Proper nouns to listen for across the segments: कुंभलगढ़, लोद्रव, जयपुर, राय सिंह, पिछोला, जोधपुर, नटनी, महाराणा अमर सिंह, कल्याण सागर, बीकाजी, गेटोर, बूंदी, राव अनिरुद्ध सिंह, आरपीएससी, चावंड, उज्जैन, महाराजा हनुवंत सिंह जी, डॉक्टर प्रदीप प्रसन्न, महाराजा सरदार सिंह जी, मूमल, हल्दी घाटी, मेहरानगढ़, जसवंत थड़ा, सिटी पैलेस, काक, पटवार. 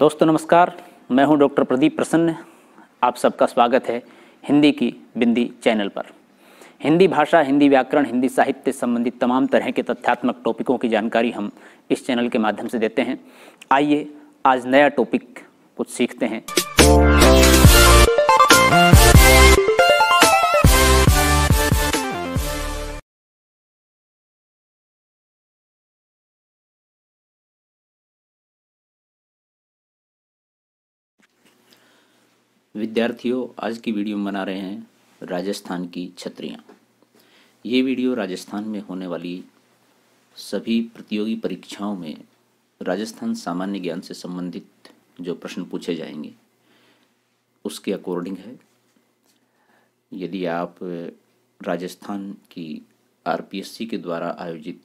दोस्तों नमस्कार, मैं हूं डॉक्टर प्रदीप प्रसन्न। आप सबका स्वागत है हिंदी की बिंदी चैनल पर। हिंदी भाषा, हिंदी व्याकरण, हिंदी साहित्य संबंधित तमाम तरह के तथ्यात्मक टॉपिकों की जानकारी हम इस चैनल के माध्यम से देते हैं। आइए आज नया टॉपिक कुछ सीखते हैं। विद्यार्थियों, आज की वीडियो में बना रहे हैं राजस्थान की छतरियाँ। ये वीडियो राजस्थान में होने वाली सभी प्रतियोगी परीक्षाओं में राजस्थान सामान्य ज्ञान से संबंधित जो प्रश्न पूछे जाएंगे उसके अकॉर्डिंग है। यदि आप राजस्थान की आरपीएससी के द्वारा आयोजित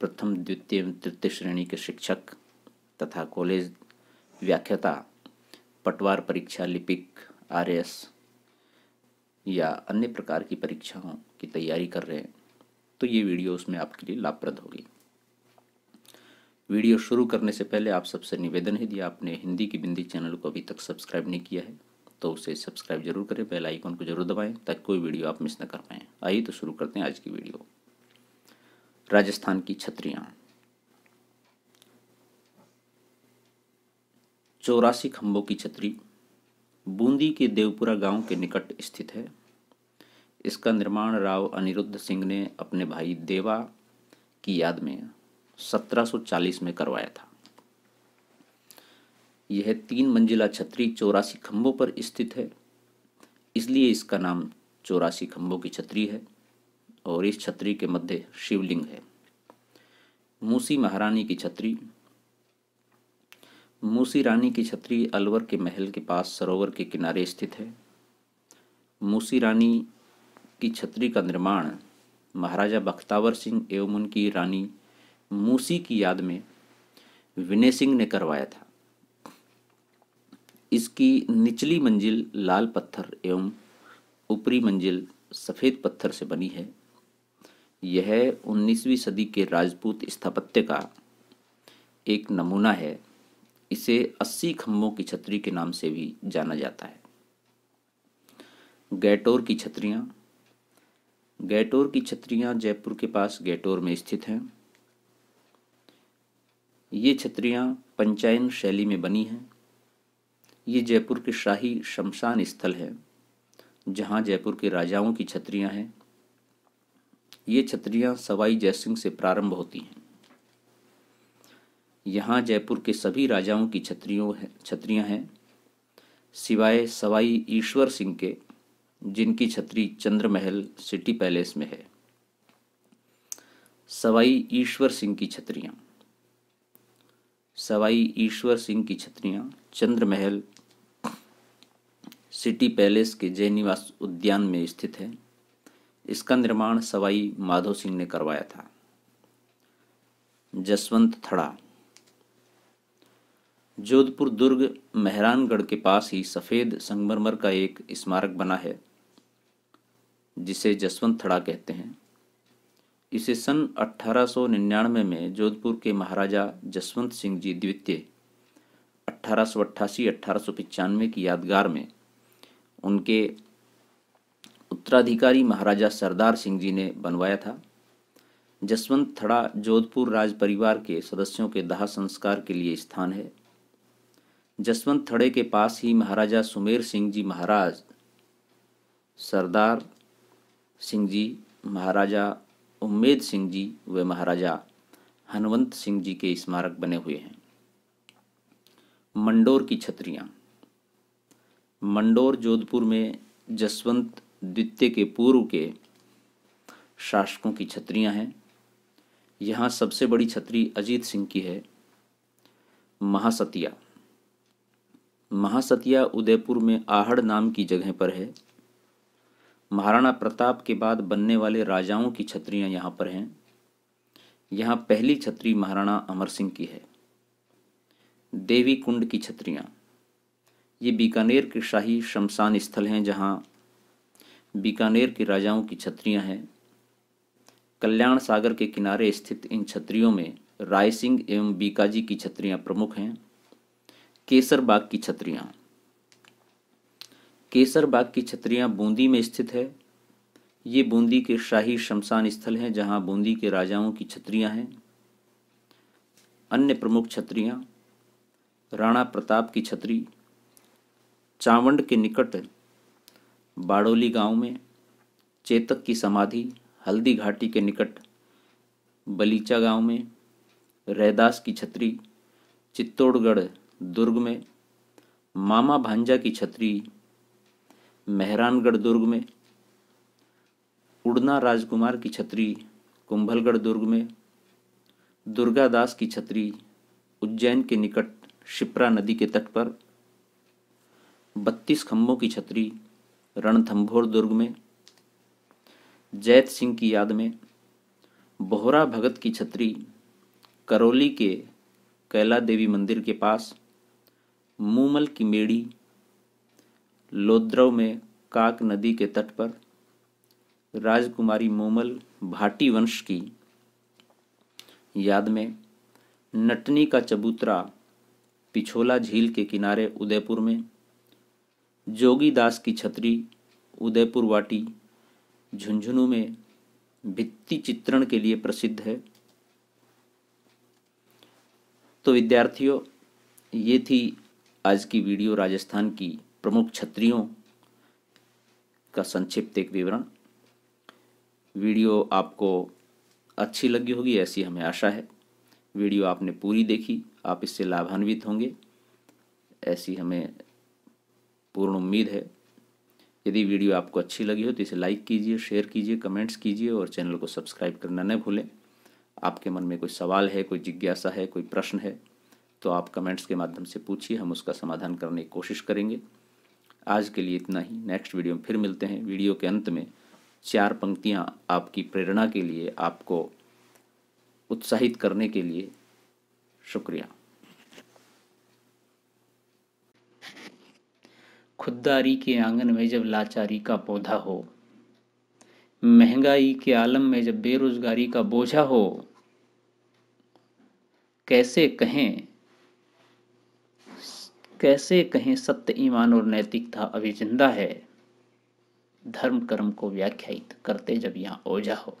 प्रथम, द्वितीय एवं तृतीय श्रेणी के शिक्षक तथा कॉलेज व्याख्याता, पटवार परीक्षा, लिपिक, आरएस या अन्य प्रकार की परीक्षाओं की तैयारी कर रहे हैं तो ये वीडियो उसमें आपके लिए लाभप्रद होगी। वीडियो शुरू करने से पहले आप सबसे निवेदन है, यदि आपने हिंदी की बिंदी चैनल को अभी तक सब्सक्राइब नहीं किया है तो उसे सब्सक्राइब जरूर करें, बेल आइकन को जरूर दबाएं ताकि कोई वीडियो आप मिस न कर पाएँ। आइए तो शुरू करते हैं आज की वीडियो। राजस्थान की छतरियाँ। 84 खम्बों की छतरी बूंदी के देवपुरा गांव के निकट स्थित है। इसका निर्माण राव अनिरुद्ध सिंह ने अपने भाई देवा की याद में 1740 में करवाया था। यह 3 मंजिला छतरी 84 खम्बों पर स्थित है, इसलिए इसका नाम 84 खम्बों की छतरी है और इस छतरी के मध्य शिवलिंग है। मूसी महारानी की छतरी। मूसी रानी की छतरी अलवर के महल के पास सरोवर के किनारे स्थित है। मूसी रानी की छतरी का निर्माण महाराजा बख्तावर सिंह एवं उनकी रानी मूसी की याद में विनय सिंह ने करवाया था। इसकी निचली मंजिल लाल पत्थर एवं ऊपरी मंजिल सफ़ेद पत्थर से बनी है। यह 19वीं सदी के राजपूत स्थापत्य का एक नमूना है। इसे 80 खम्बों की छतरी के नाम से भी जाना जाता है। गेटोर की छतरियाँ। गेटोर की छतरियाँ जयपुर के पास गेटोर में स्थित हैं। ये छतरियाँ पंचायतन शैली में बनी हैं। ये जयपुर के शाही शमशान स्थल है जहाँ जयपुर के राजाओं की छतरियाँ हैं। ये छतरियाँ सवाई जयसिंह से प्रारंभ होती हैं। यहाँ जयपुर के सभी राजाओं की छतरियाँ हैं सिवाय सवाई ईश्वर सिंह के, जिनकी छतरी चंद्र महल सिटी पैलेस में है। सवाई ईश्वर सिंह की छतरियाँ। सवाई ईश्वर सिंह की छतरियाँ चंद्र महल सिटी पैलेस के जयनिवास उद्यान में स्थित है। इसका निर्माण सवाई माधव सिंह ने करवाया था। जसवंत थड़ा। जोधपुर दुर्ग मेहरानगढ़ के पास ही सफ़ेद संगमरमर का एक स्मारक बना है जिसे जसवंत थड़ा कहते हैं। इसे सन 1899 में जोधपुर के महाराजा जसवंत सिंह जी द्वितीय 1888-1895 की यादगार में उनके उत्तराधिकारी महाराजा सरदार सिंह जी ने बनवाया था। जसवंत थड़ा जोधपुर राज परिवार के सदस्यों के दाह संस्कार के लिए स्थान है। जसवंत थड़े के पास ही महाराजा सुमेर सिंह जी, महाराज सरदार सिंह जी, महाराजा उम्मेद सिंह जी व महाराजा हनुवंत सिंह जी के स्मारक बने हुए हैं। मंडोर की छतरियाँ। मंडोर जोधपुर में जसवंत द्वितीय के पूर्व के शासकों की छतरियाँ हैं। यहाँ सबसे बड़ी छतरी अजीत सिंह की है। महासतिया। महासतिया उदयपुर में आहड़ नाम की जगह पर है। महाराणा प्रताप के बाद बनने वाले राजाओं की छतरियाँ यहाँ पर हैं। यहाँ पहली छतरी महाराणा अमर सिंह की है। देवी कुंड की छतरियाँ। ये बीकानेर के शाही शमशान स्थल हैं जहाँ बीकानेर के राजाओं की छतरियाँ हैं। कल्याण सागर के किनारे स्थित इन छतरियों में राय सिंह एवं बीकाजी की छतरियाँ प्रमुख हैं। केसरबाग की छतरियां। केसरबाग की छतरियां बूंदी में स्थित है। ये बूंदी के शाही शमशान स्थल हैं जहां बूंदी के राजाओं की छतरियां हैं। अन्य प्रमुख छतरियां राणा प्रताप की छतरी चावंड के निकट बाड़ोली गांव में, चेतक की समाधि हल्दी घाटी के निकट बलीचा गांव में, रैदास की छतरी चित्तौड़गढ़ दुर्ग में, मामा भांजा की छतरी मेहरानगढ़ दुर्ग में, उड़ना राजकुमार की छतरी कुंभलगढ़ दुर्ग में, दुर्गादास की छतरी उज्जैन के निकट शिप्रा नदी के तट पर, 32 खम्बों की छतरी रणथंभौर दुर्ग में, जैत सिंह की याद में बोहरा भगत की छतरी करौली के कैला देवी मंदिर के पास, मूमल की मेड़ी लोद्रव में काक नदी के तट पर, राजकुमारी मूमल भाटी वंश की याद में, नटनी का चबूतरा पिछोला झील के किनारे उदयपुर में, जोगीदास की छतरी उदयपुर वाटी झुंझुनू में भित्ति चित्रण के लिए प्रसिद्ध है। तो विद्यार्थियों, ये थी आज की वीडियो राजस्थान की प्रमुख छतरियों का संक्षिप्त एक विवरण। वीडियो आपको अच्छी लगी होगी ऐसी हमें आशा है। वीडियो आपने पूरी देखी, आप इससे लाभान्वित होंगे ऐसी हमें पूर्ण उम्मीद है। यदि वीडियो आपको अच्छी लगी हो तो इसे लाइक कीजिए, शेयर कीजिए, कमेंट्स कीजिए और चैनल को सब्सक्राइब करना न भूलें। आपके मन में कोई सवाल है, कोई जिज्ञासा है, कोई प्रश्न है तो आप कमेंट्स के माध्यम से पूछिए, हम उसका समाधान करने की कोशिश करेंगे। आज के लिए इतना ही, नेक्स्ट वीडियो में फिर मिलते हैं। वीडियो के अंत में 4 पंक्तियां आपकी प्रेरणा के लिए, आपको उत्साहित करने के लिए। शुक्रिया। खुद्दारी के आंगन में जब लाचारी का पौधा हो, महंगाई के आलम में जब बेरोजगारी का बोझा हो, कैसे कहें सत्य, ईमान और नैतिकता अभी जिंदा है, धर्म कर्म को व्याख्यायित करते जब यहाँ ओझा हो।